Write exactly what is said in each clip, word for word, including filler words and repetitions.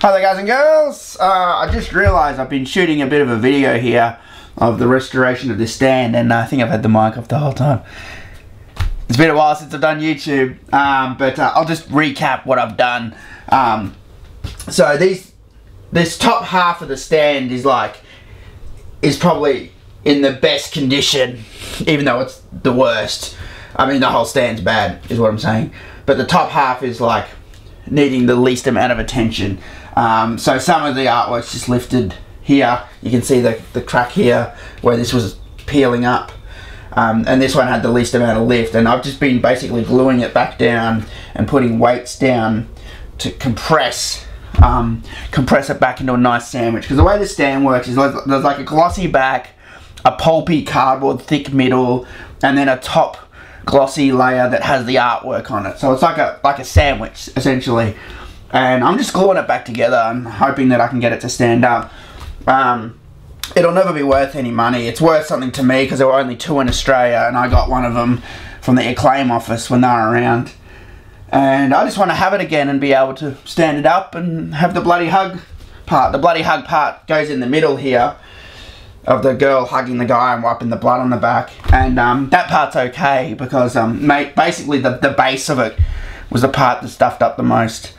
Hi there guys and girls, uh, I just realised I've been shooting a bit of a video here of the restoration of this stand, and I think I've had the mic off the whole time. It's been a while since I've done YouTube, um, but uh, I'll just recap what I've done. Um, so these, this top half of the stand is like, is probably in the best condition, even though it's the worst. I mean the whole stand's bad is what I'm saying, but the top half is like needing the least amount of attention. Um, so some of the artwork's just lifted here. You can see the, the crack here where this was peeling up. Um, and this one had the least amount of lift. And I've just been basically gluing it back down and putting weights down to compress um, compress it back into a nice sandwich. Because the way this stand works is there's like a glossy back, a pulpy cardboard thick middle, and then a top glossy layer that has the artwork on it. So it's like a, like a sandwich essentially. And I'm just gluing it back together. I'm hoping that I can get it to stand up. Um, it'll never be worth any money. It's worth something to me because there were only two in Australia and I got one of them from the Acclaim office when they were around. And I just want to have it again and be able to stand it up and have the bloody hug part. The bloody hug part goes in the middle here of the girl hugging the guy and wiping the blood on the back. And um, that part's okay because um, mate, basically the, the base of it was the part that stuffed up the most.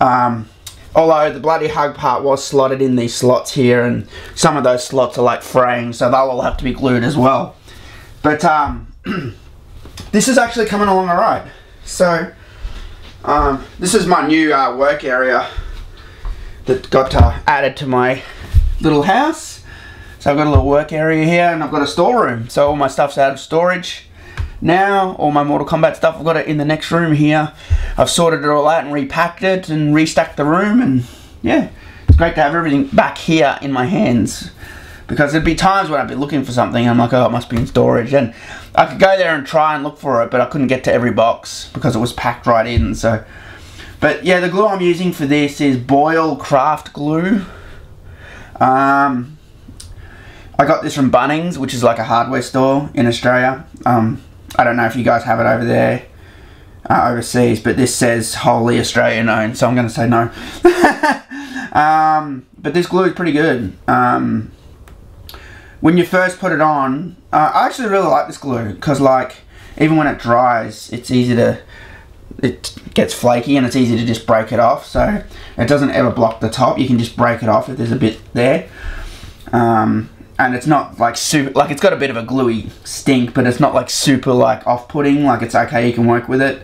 Um, although the bloody hug part was slotted in these slots here, and some of those slots are like frames, so they'll all have to be glued as well. But um, this is actually coming along alright. So um, this is my new uh, work area that got uh, added to my little house. So I've got a little work area here, and I've got a storeroom, so all my stuff's out of storage. Now, all my Mortal Kombat stuff, I've got it in the next room here. I've sorted it all out and repacked it and restacked the room, and yeah, it's great to have everything back here in my hands, because there'd be times when I'd be looking for something and I'm like, oh, it must be in storage, and I could go there and try and look for it, but I couldn't get to every box because it was packed right in. So, but yeah, the glue I'm using for this is Boyle craft glue. Um, I got this from Bunnings, which is like a hardware store in Australia. Um, I don't know if you guys have it over there, uh, overseas, but this says wholly Australian owned, so I'm going to say no. um, but this glue is pretty good. Um, when you first put it on, uh, I actually really like this glue, because like, even when it dries, it's easy to, it gets flaky and it's easy to just break it off, so it doesn't ever block the top. You can just break it off if there's a bit there. Um, And it's not like super, like it's got a bit of a gluey stink, but it's not like super like off-putting, like it's okay, you can work with it.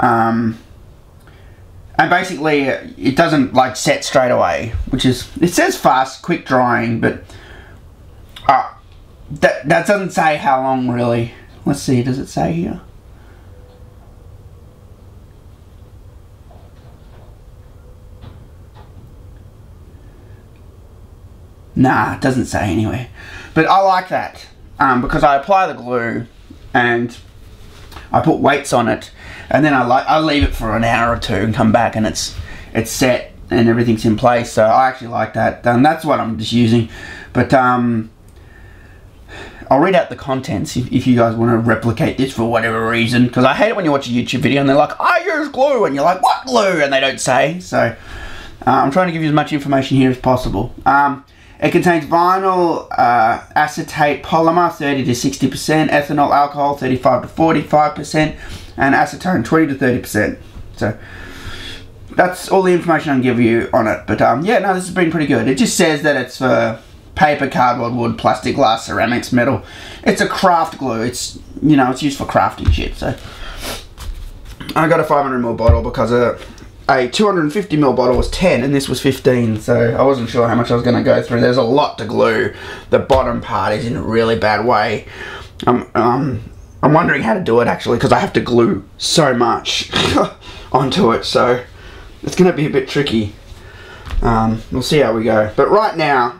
Um, and basically it doesn't like set straight away, which is, it says fast, quick drying, but uh, that, that doesn't say how long really. Let's see, does it say here? Nah, it doesn't say anyway. But I like that um, because I apply the glue and I put weights on it, and then I like I leave it for an hour or two and come back and it's it's set and everything's in place. So I actually like that, and that's what I'm just using. But um, I'll read out the contents if, if you guys want to replicate this for whatever reason, because I hate it when you watch a YouTube video and they're like, I use glue, and you're like, what glue? And they don't say. So uh, I'm trying to give you as much information here as possible. Um, It contains vinyl, uh, acetate polymer, thirty to sixty percent, ethanol alcohol, thirty-five to forty-five percent, and acetone, twenty to thirty percent. So, that's all the information I can give you on it. But, um, yeah, no, this has been pretty good. It just says that it's for paper, cardboard, wood, plastic, glass, ceramics, metal. It's a craft glue. It's, you know, it's used for crafting shit. So, I got a five hundred mil bottle because of it. A two hundred fifty mil bottle was ten and this was fifteen, so I wasn't sure how much I was going to go through. There's a lot to glue. The bottom part is in a really bad way. I'm, um, I'm wondering how to do it actually, because I have to glue so much onto it, so it's going to be a bit tricky. Um, we'll see how we go. But right now,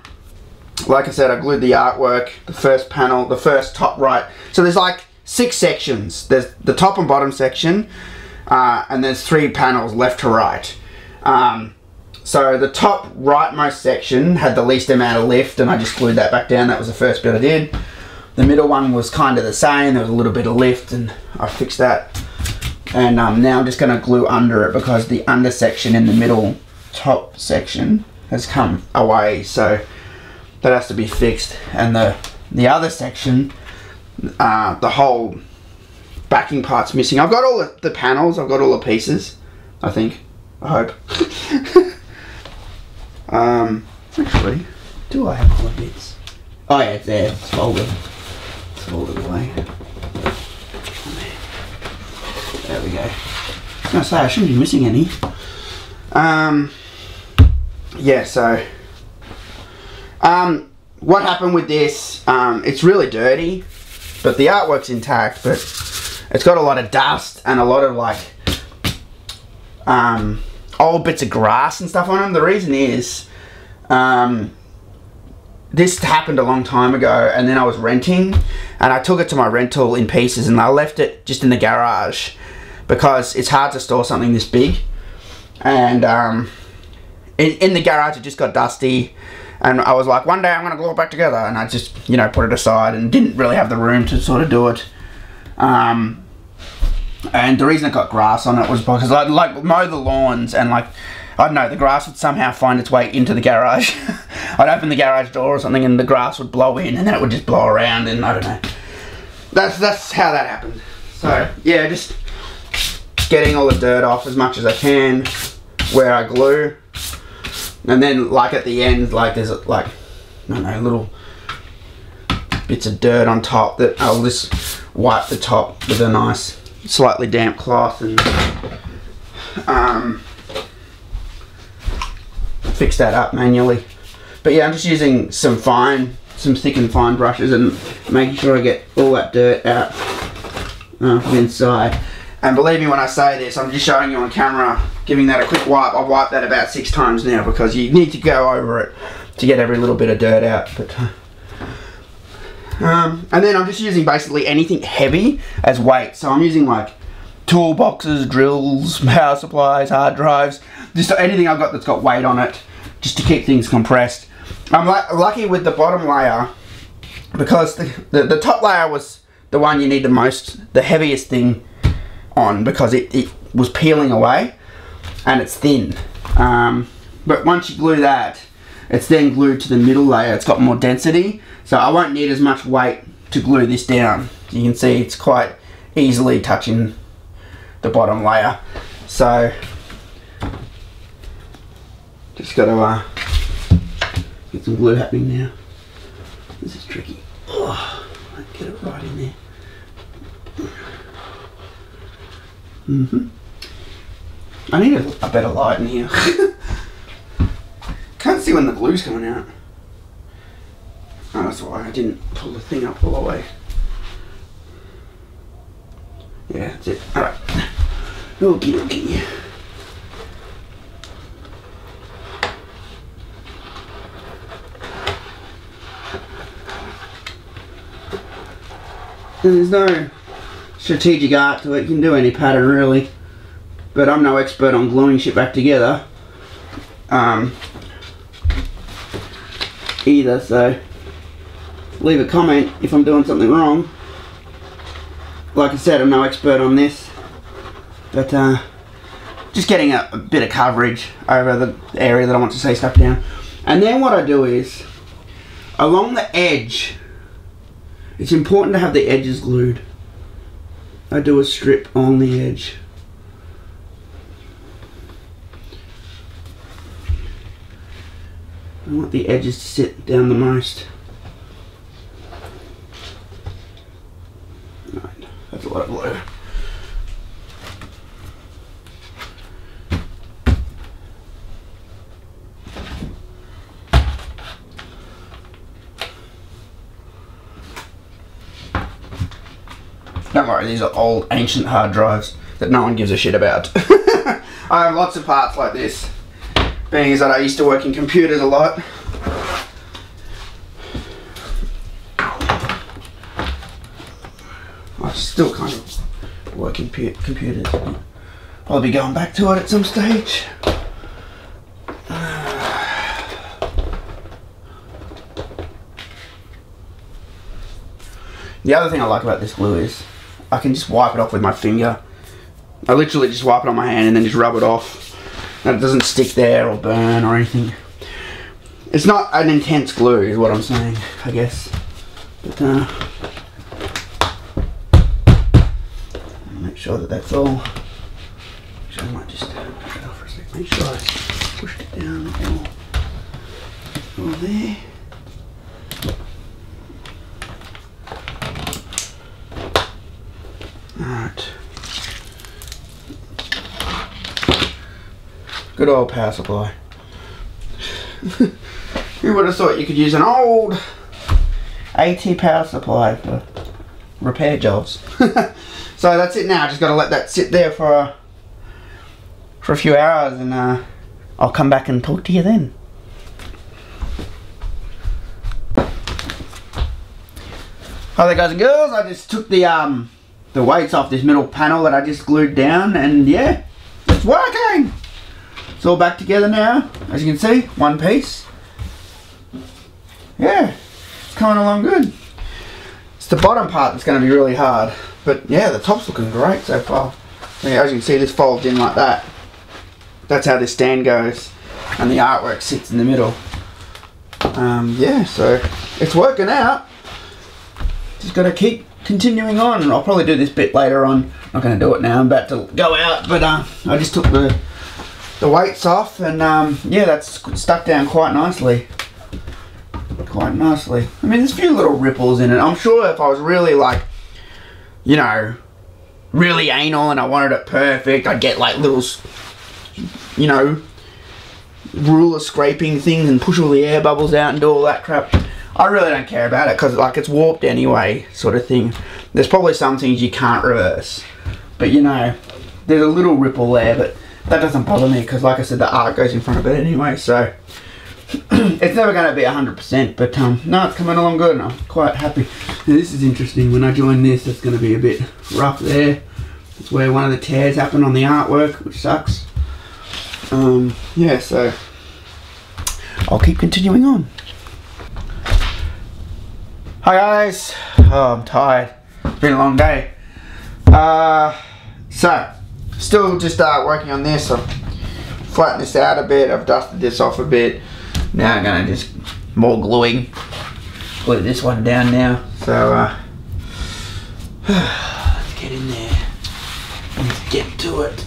like I said, I glued the artwork, the first panel, the first top right. So there's like six sections. There's the top and bottom section. Uh, and there's three panels left to right. Um, so the top rightmost section had the least amount of lift, and I just glued that back down. That was the first bit I did. The middle one was kind of the same. There was a little bit of lift and I fixed that. And um, now I'm just going to glue under it, because the under section in the middle top section has come away, so that has to be fixed. And the the other section, uh, the whole backing part's missing. I've got all the, the panels, I've got all the pieces, I think, I hope. um, actually, do I have all the bits? Oh yeah, it's there, it's folded. It's folded away. There we go. I was gonna say, I shouldn't be missing any. Um, yeah, so, um, what happened with this, um, it's really dirty, but the artwork's intact, but it's got a lot of dust and a lot of, like, um, old bits of grass and stuff on them. The reason is, um, this happened a long time ago, and then I was renting, and I took it to my rental in pieces, and I left it just in the garage, because it's hard to store something this big. And um, in, in the garage, it just got dusty, and I was like, one day I'm going to glue it back together, and I just, you know, put it aside and didn't really have the room to sort of do it. Um, and the reason it got grass on it was because I'd like mow the lawns, and like, I don't know, the grass would somehow find its way into the garage. I'd open the garage door or something, and the grass would blow in, and then it would just blow around, and I don't know. That's, that's how that happened. So, yeah, just getting all the dirt off as much as I can where I glue, and then like at the end, like there's like, I don't know, little bits of dirt on top that I'll just wipe the top with a nice slightly damp cloth and um, fix that up manually. But yeah, I'm just using some fine, some thick and fine brushes and making sure I get all that dirt out uh, from inside. And believe me when I say this, I'm just showing you on camera, giving that a quick wipe. I've wiped that about six times now because you need to go over it to get every little bit of dirt out. But um, and then I'm just using basically anything heavy as weight. So I'm using like toolboxes, drills, power supplies, hard drives, just anything I've got that's got weight on it, just to keep things compressed. I'm lucky with the bottom layer because the, the, the top layer was the one you need the most, the heaviest thing on, because it, it was peeling away and it's thin. Um, but once you glue that, it's then glued to the middle layer. It's got more density, so I won't need as much weight to glue this down. You can see it's quite easily touching the bottom layer. So just got to uh, get some glue happening now. This is tricky. Oh, get it right in there. Mm-hmm. I need a, a better light in here. Can't see when the glue's coming out. Oh, that's why I didn't pull the thing up all the way. Yeah, that's it. Alright. Okie dokie. There's no strategic art to it. You can do any pattern really, but I'm no expert on gluing shit back together um, either, so leave a comment if I'm doing something wrong. Like I said, I'm no expert on this, but uh, just getting a, a bit of coverage over the area that I want to see stuff down. And then what I do is, along the edge, it's important to have the edges glued. I do a strip on the edge. I want the edges to sit down the most. Right, that's a lot of glue. Don't worry, these are old ancient hard drives that no one gives a shit about. I have lots of parts like this, being as that I used to work in computers a lot. I still kind of work in computers. I'll probably be going back to it at some stage. The other thing I like about this glue is I can just wipe it off with my finger. I literally just wipe it on my hand and then just rub it off. and it doesn't stick there or burn or anything. It's not an intense glue is what I'm saying, I guess. But uh, make sure that that's all. Actually, I might just push it off for a second. Make sure I push it down all, all there. Alright. Good old power supply. Who would have thought you could use an old AT power supply for repair jobs? So that's it now. Just got to let that sit there for a, for a few hours, and uh, I'll come back and talk to you then. Hi there, guys and girls. I just took the um the weights off this middle panel that I just glued down, and yeah, it's working. It's all back together now, as you can see, one piece. Yeah, it's coming along good. It's the bottom part that's going to be really hard, but yeah, the top's looking great so far. So yeah, as you can see, this folds in like that. That's how this stand goes, and the artwork sits in the middle. Um, yeah, so it's working out. Just got to keep continuing on, and I'll probably do this bit later on. Not going to do it now. I'm about to go out, but uh, I just took the the weights off, and um, yeah, that's stuck down quite nicely. Quite nicely. I mean, there's a few little ripples in it. I'm sure if I was really like, you know, really anal and I wanted it perfect, I'd get like little, you know, ruler scraping things and push all the air bubbles out and do all that crap. I really don't care about it because like it's warped anyway, sort of thing. There's probably some things you can't reverse, but you know, there's a little ripple there, but that doesn't bother me because like I said, the art goes in front of it anyway, so it's never going to be one hundred percent, but um, no, it's coming along good and I'm quite happy. Now this is interesting, when I join this, it's going to be a bit rough there. It's where one of the tears happened on the artwork, which sucks. Um, yeah, so I'll keep continuing on. Hi guys, oh, I'm tired, it's been a long day. Uh, so, still just uh, working on this. I've flattened this out a bit, I've dusted this off a bit. Now I'm gonna just, more gluing. Glue this one down now. So, uh, let's get in there, let's get to it.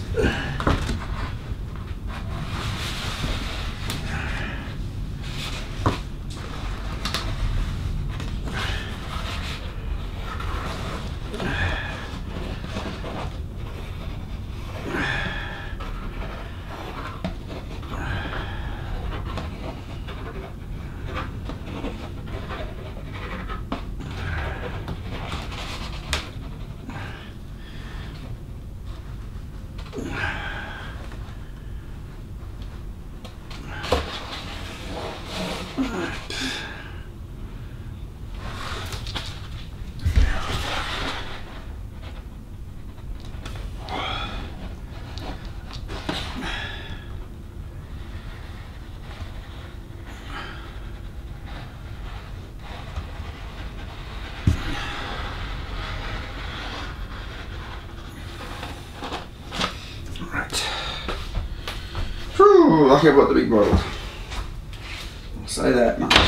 Lucky I bought the big bottle. I'll say that much.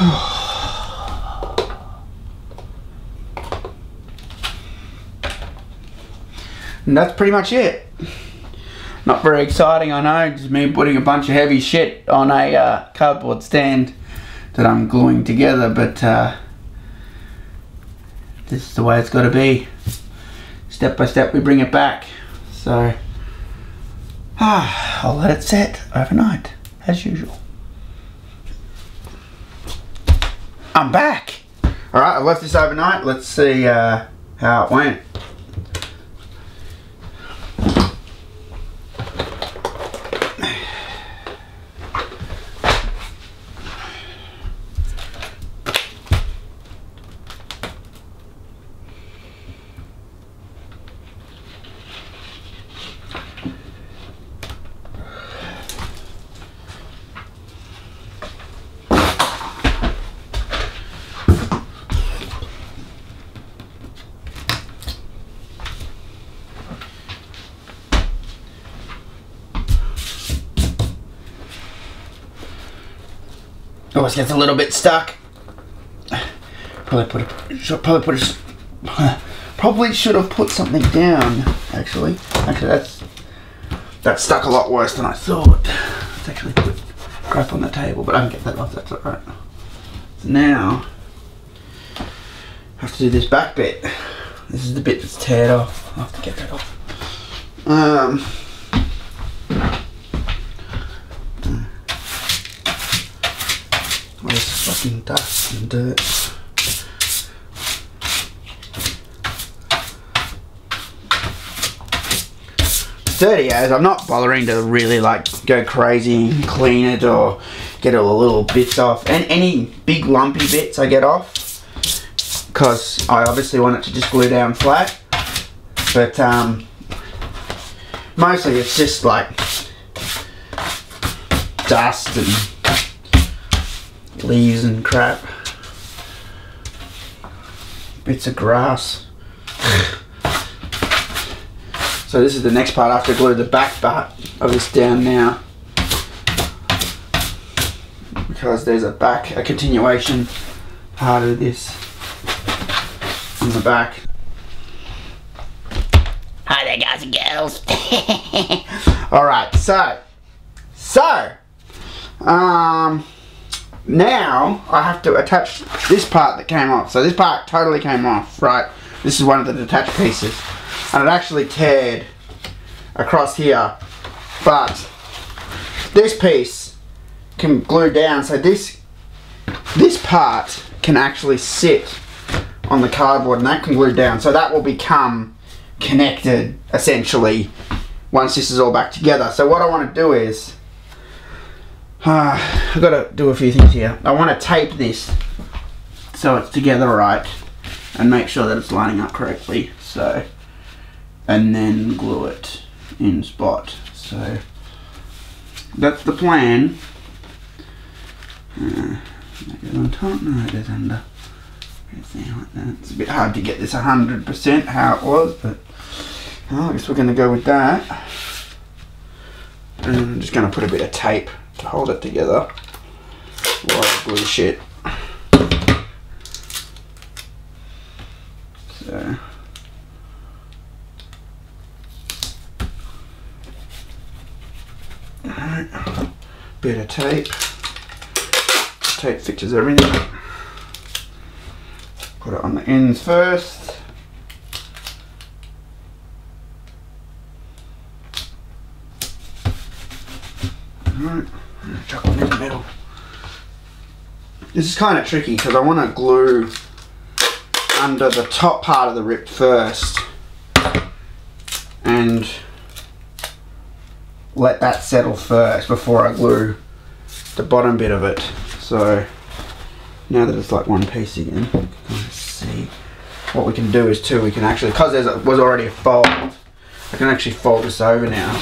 And that's pretty much it. Not very exciting, I know, just me putting a bunch of heavy shit on a uh, cardboard stand that I'm gluing together, but uh, this is the way it's got to be. Step by step we bring it back. So ah, I'll let it set overnight as usual. I'm back. Alright, I left this overnight. Let's see uh, how it went. Always gets a little bit stuck. Probably put a, should probably put a, probably should have put something down. Actually, actually that's that's stuck a lot worse than I thought. Let's actually put crap on the table, but I can get that off. That's all right. So now I have to do this back bit. This is the bit that's teared off. I have to get that off. Um. And dust and dirt. Dirty as, I'm not bothering to really like go crazy and clean it or get all the little bits off. And any big lumpy bits I get off, because I obviously want it to just glue down flat. But um, mostly it's just like dust and leaves and crap, bits of grass. So this is the next part. I have to glue the back part of this down now, because there's a back, a continuation part of this on the back. Hi there, guys and girls. All right, so so um. Now I have to attach this part that came off. So this part totally came off, right? This is one of the detached pieces. And it actually teared across here. But this piece can glue down. So this this part can actually sit on the cardboard and that can glue down. So that will become connected essentially once this is all back together. So what I want to do is Uh, I've got to do a few things here. I want to tape this so it's together right and make sure that it's lining up correctly. So, and then glue it in spot. So, that's the plan. Uh, that goes on top, no, it goes under. Like that. It's a bit hard to get this one hundred percent how it was, but well, I guess we're going to go with that. And I'm just going to put a bit of tape to hold it together. White glue shit. So alright. Bit of tape. Tape fixes everything. Put it on the ends first. Alright. Chuck them in the middle. This is kind of tricky because I want to glue under the top part of the rip first and let that settle first before I glue the bottom bit of it. So now that it's like one piece again, let's see. What we can do is too, we can actually, because there was already a fold, I can actually fold this over now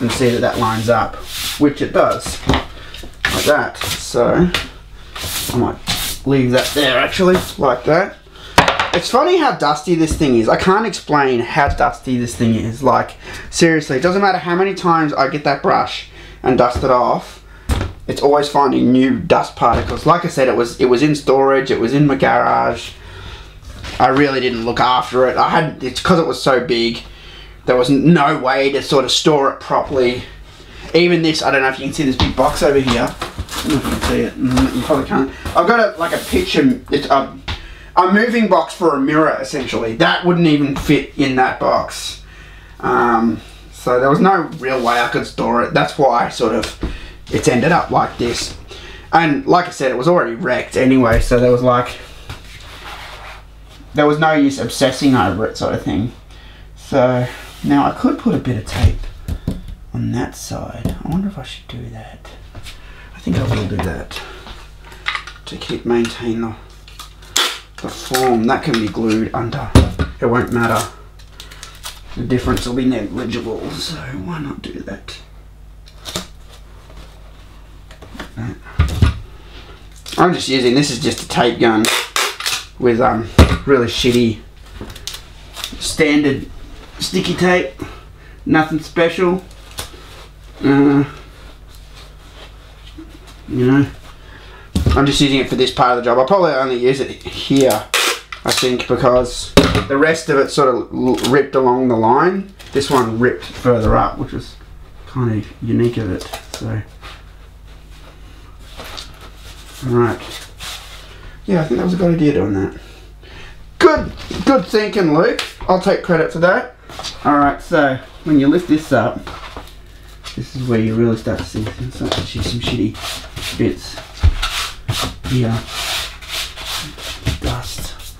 and see that that lines up, which it does, like that. So I might leave that there actually, like that. It's funny how dusty this thing is. I can't explain how dusty this thing is. Like seriously, it doesn't matter how many times I get that brush and dust it off, it's always finding new dust particles. Like I said, it was it was in storage, it was in my garage. I really didn't look after it. I had, it's because it was so big, there was no way to sort of store it properly. Even this, I don't know if you can see this big box over here. I don't know if you can see it. Mm-hmm. You probably can't. I've got a, like a picture, it's a, a moving box for a mirror essentially. That wouldn't even fit in that box. Um, so there was no real way I could store it. That's why I sort of, it's ended up like this. And like I said, it was already wrecked anyway, so there was like, there was no use obsessing over it sort of thing. So now I could put a bit of tape on that side. I wonder if I should do that. I think I will do that to keep maintain the, the form. That can be glued under. It won't matter. The difference will be negligible, so why not do that? I'm just using, this is just a tape gun with um really shitty standard sticky tape, nothing special. Uh, you know, I'm just using it for this part of the job. I'll probably only use it here, I think, because the rest of it sort of ripped along the line. This one ripped further up, which is kind of unique of it. So, alright. Yeah, I think that was a good idea doing that. Good, good thinking, Luke. I'll take credit for that. Alright, so when you lift this up, this is where you really start to see some shitty bits here. Dust.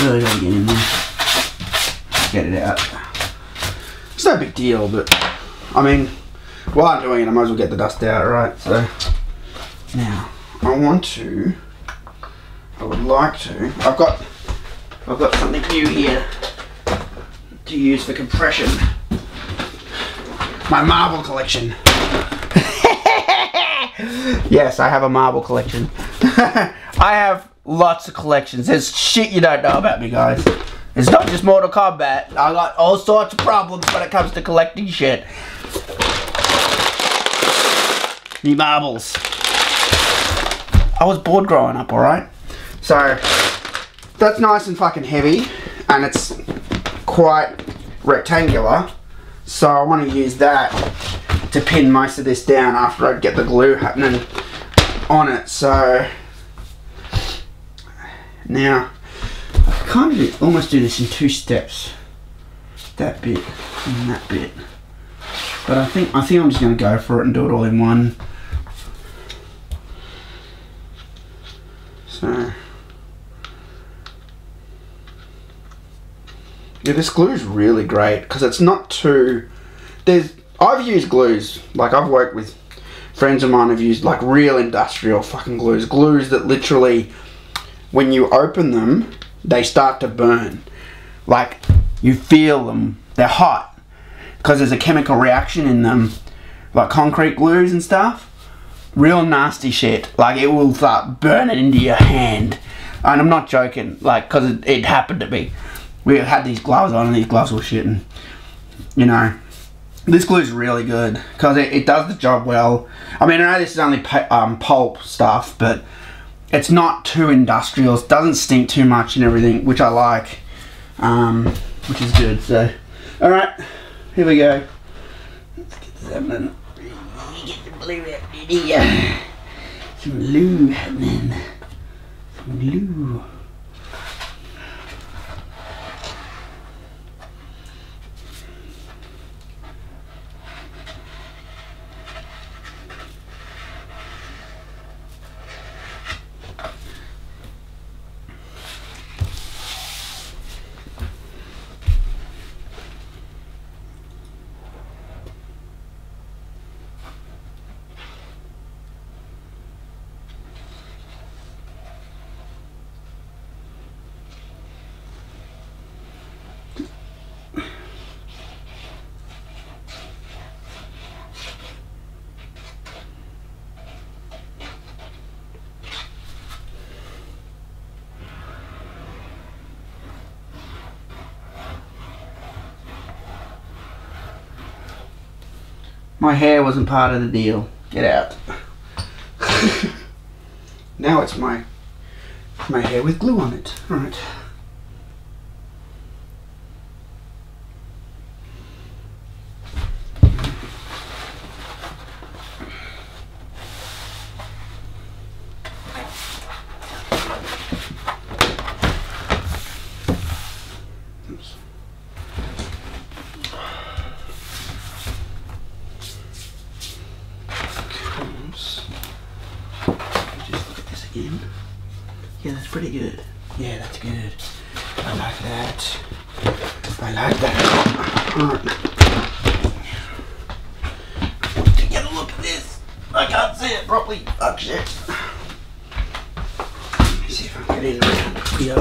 Really gotta get in there. Get it out. It's no big deal, but I mean, while I'm doing it, I might as well get the dust out, right? So now I want to, I would like to, I've got, I've got something new here to use for compression. My marble collection. Yes, I have a marble collection. I have lots of collections. There's shit you don't know about me, guys. It's not just Mortal Kombat. I got all sorts of problems when it comes to collecting shit. The marbles. I was bored growing up, alright? So, that's nice and fucking heavy, and it's quite rectangular. So I want to use that to pin most of this down after I get the glue happening on it. So, now, I kind of do, almost do this in two steps. That bit and that bit. But I think, I think I'm just going to go for it and do it all in one. So, yeah, this glue is really great because it's not too, there's, I've used glues, like I've worked with friends of mine who've used like real industrial fucking glues, glues that literally, when you open them, they start to burn. Like, you feel them, they're hot. Because there's a chemical reaction in them, like concrete glues and stuff. Real nasty shit. Like, it will start burning into your hand. And I'm not joking, like, because it, it happened to me. We had these gloves on and these gloves were shitting. You know, this glue's really good because it, it does the job well. I mean, I know this is only um, pulp stuff, but it's not too industrial. It doesn't stink too much and everything, which I like, um, which is good. So, all right. Here we go. Let's get this happening. Get the blue happening here. Some blue happening. Some blue. My hair wasn't part of the deal. Get out. Now it's my my hair with glue on it. All right. Yeah, that's pretty good. Yeah, that's good. I like that. I like that. Alright. I want to get a look at this. I can't see it properly. Fuck shit. Let me see if I can get in around here.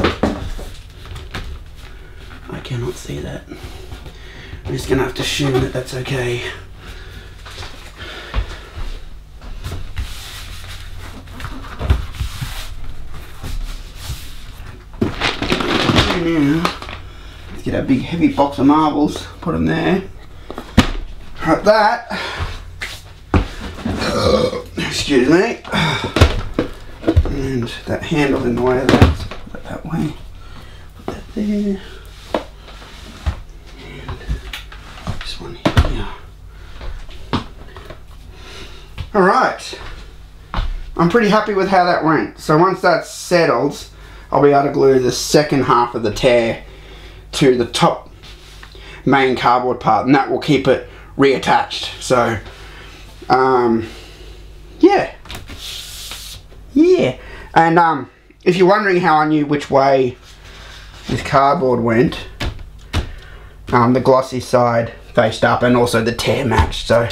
I cannot see that. I'm just going to have to assume that that's okay. Now, let's get our big heavy box of marbles, put them there, like that, uh, excuse me, and that handle in the way of that, so put it that way, put that there, and this one here. Alright, I'm pretty happy with how that went, so once that settles, I'll be able to glue the second half of the tear to the top main cardboard part, and that will keep it reattached. So, um, yeah, yeah. And um, if you're wondering how I knew which way this cardboard went, um, the glossy side faced up, and also the tear matched. So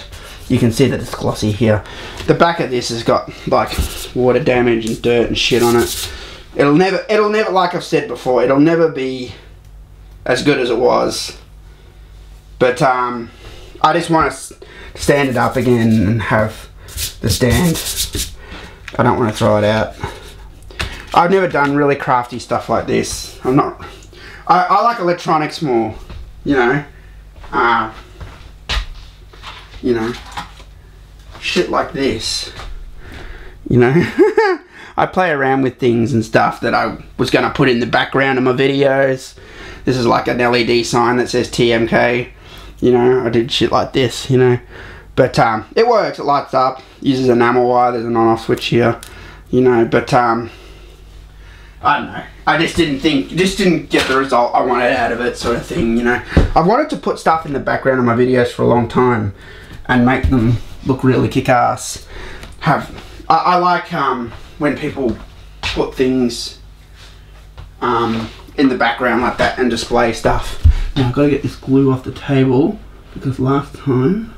you can see that it's glossy here. The back of this has got like water damage and dirt and shit on it. It'll never, it'll never, like I've said before, it'll never be as good as it was. But um, I just want to stand it up again and have the stand. I don't want to throw it out. I've never done really crafty stuff like this. I'm not. I, I like electronics more, you know. Uh, you know, shit like this. You know. I play around with things and stuff that I was going to put in the background of my videos. This is like an L E D sign that says T M K. You know, I did shit like this, you know. But um, it works, it lights up, uses enamel wire, there's an on-off switch here. You know, but um, I don't know. I just didn't think, just didn't get the result I wanted out of it sort of thing, you know. I've wanted to put stuff in the background of my videos for a long time and make them look really kick-ass. Have, I, I like... um. when people put things um, in the background like that and display stuff. Now I've got to get this glue off the table because last time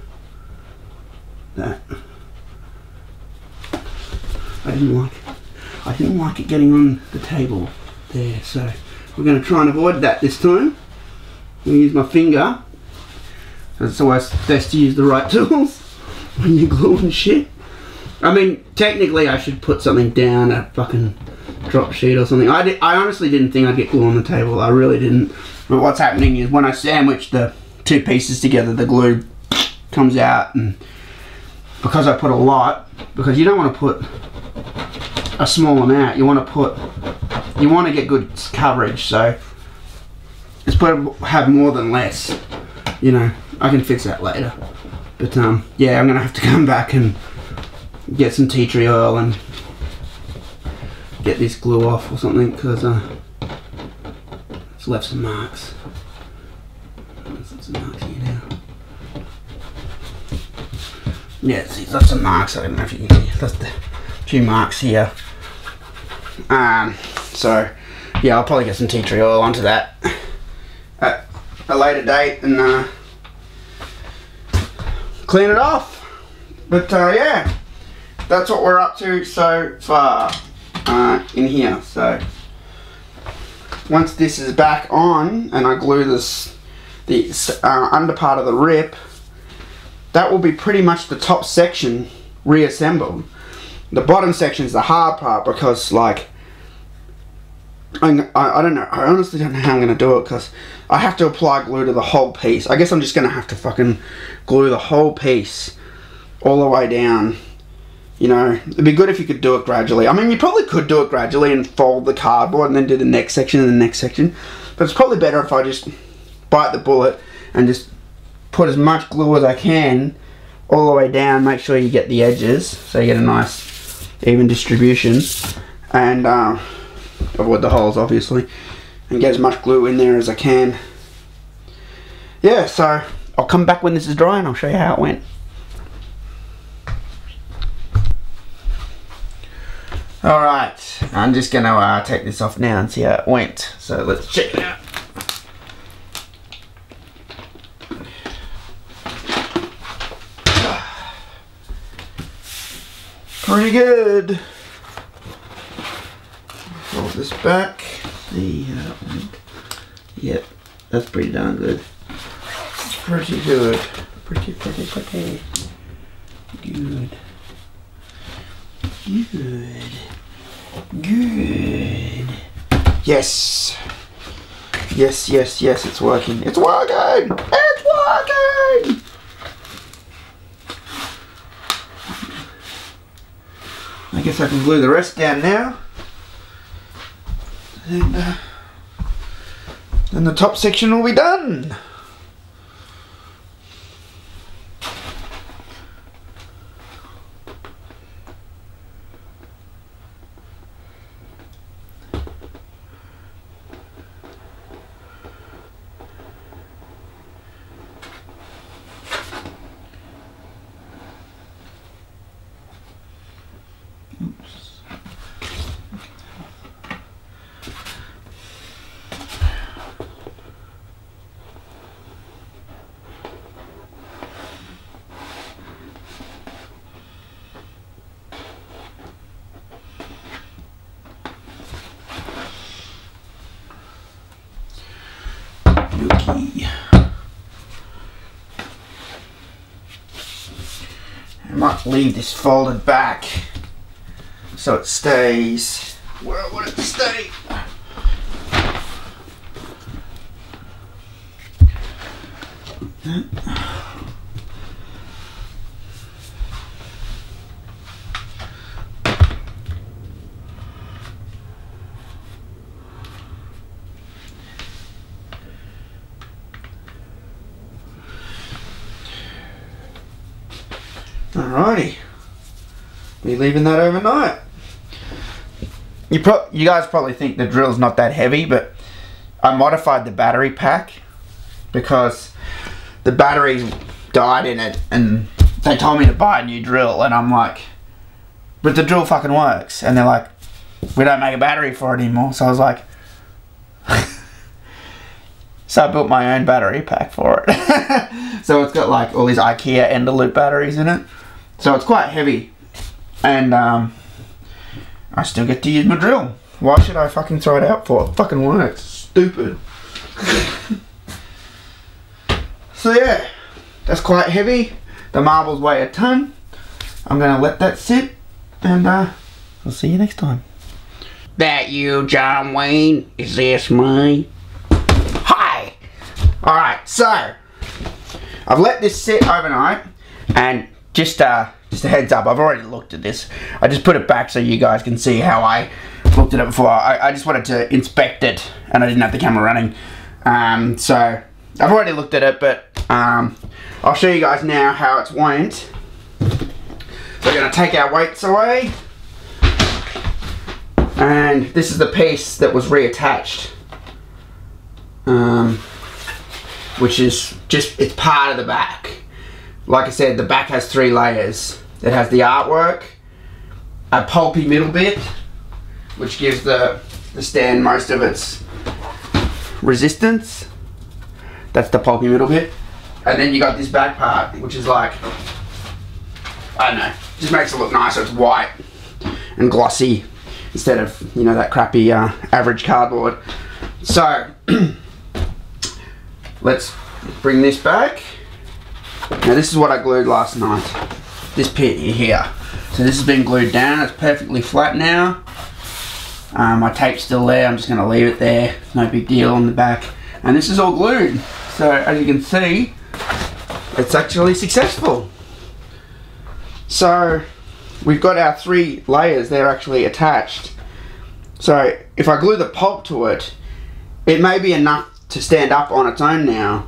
that I didn't like I didn't like it getting on the table there, so we're going to try and avoid that this time. I'm going to use my finger. It's always best to use the right tools when you're gluing shit. I mean, technically I should put something down, a fucking drop sheet or something. I, did, I honestly didn't think I'd get glue on the table. I really didn't. But what's happening is when I sandwich the two pieces together, the glue comes out, and because I put a lot, because you don't want to put a small amount. You want to put, you want to get good coverage, so it's better to have more than less. You know, I can fix that later. But um, yeah, I'm going to have to come back and get some tea tree oil and get this glue off or something, because uh, it's left some marks. There's some marks here now. Yeah, see, it's left some marks. I don't know if you can see. That's the few marks here. Um, so yeah, I'll probably get some tea tree oil onto that at a later date and uh, clean it off. But uh, yeah. That's what we're up to so far uh, in here. So once this is back on and I glue this the uh, under part of the rip, that will be pretty much the top section reassembled. The bottom section is the hard part because, like, I, I don't know. I honestly don't know how I'm going to do it because I have to apply glue to the whole piece. I guess I'm just going to have to fucking glue the whole piece all the way down. You know, it'd be good if you could do it gradually. I mean, you probably could do it gradually and fold the cardboard and then do the next section and the next section. But it's probably better if I just bite the bullet and just put as much glue as I can all the way down. Make sure you get the edges so you get a nice even distribution. And uh, avoid the holes, obviously. And get as much glue in there as I can. Yeah, so I'll come back when this is dry and I'll show you how it went. Alright, I'm just going to uh, take this off now and see how it went. So let's check it out. Pretty good. Fold this back. See how it went. Yep, that's pretty darn good. It's pretty good. Pretty, pretty, pretty. Good. Good. Good. Yes. Yes, yes, yes, it's working. It's working! It's working! I guess I can glue the rest down now. And uh, then the top section will be done. I might leave this folded back so it stays where I want it to stay. Alrighty, be leaving that overnight. You pro you guys probably think the drill's not that heavy, but I modified the battery pack because the batteries died in it and they told me to buy a new drill, and I'm like, but the drill fucking works, and they're like, we don't make a battery for it anymore. So I was like, so I built my own battery pack for it. So it's got like all these IKEA ender loop batteries in it. So it's quite heavy, and um, I still get to use my drill. Why should I fucking throw it out for? It fucking works. Stupid. So yeah, that's quite heavy. The marbles weigh a ton. I'm gonna let that sit, and uh, I'll see you next time. That you, John Wayne? Is this me? Hi! Alright, so I've let this sit overnight, and Just, uh, just a heads up, I've already looked at this. I just put it back so you guys can see how I looked at it before. I, I just wanted to inspect it, and I didn't have the camera running. Um, so, I've already looked at it, but um, I'll show you guys now how it's went. We're going to take our weights away. And this is the piece that was reattached. Um, which is just, it's part of the back. Like I said, the back has three layers. It has the artwork, a pulpy middle bit, which gives the, the stand most of its resistance. That's the pulpy middle bit. And then you got this back part, which is like, I don't know, just makes it look nicer. It's white and glossy instead of, you know, that crappy uh, average cardboard. So, let's bring this back. Now this is what I glued last night, this pit here. So this has been glued down, it's perfectly flat now. Um, my tape's still there, I'm just going to leave it there, no big deal on the back. And this is all glued, so as you can see, it's actually successful. So we've got our three layers, they're actually attached. So if I glue the pulp to it, it may be enough to stand up on its own now.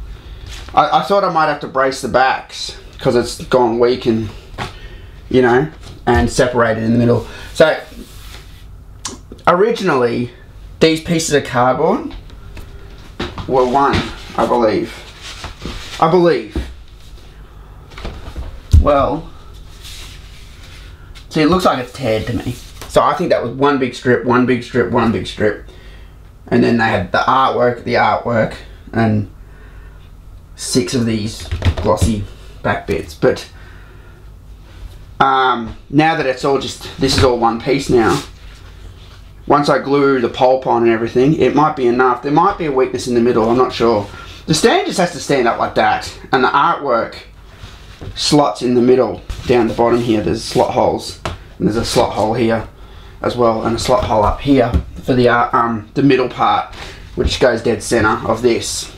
I, I thought I might have to brace the backs because it's gone weak and, you know, and separated in the middle. So originally these pieces of cardboard were one, I believe. I believe. Well, see, it looks like it's teared to me. So I think that was one big strip, one big strip, one big strip. And then they had the artwork, the artwork, and six of these glossy back bits. But um, now that it's all just, this is all one piece now. Once I glue the pulp on and everything, it might be enough. There might be a weakness in the middle, I'm not sure. The stand just has to stand up like that. And the artwork slots in the middle, down the bottom here. There's slot holes, and there's a slot hole here as well, and a slot hole up here for the uh, um the middle part, which goes dead center of this.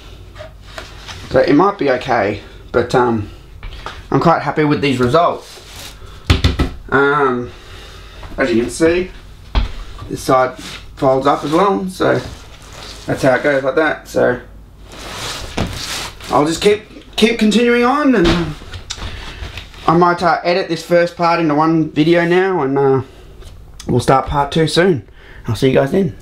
So it might be okay, but um, I'm quite happy with these results. Um, as you can see, this side folds up as well, so that's how it goes like that. So I'll just keep keep continuing on, and I might uh, edit this first part into one video now, and uh, we'll start part two soon. I'll see you guys then.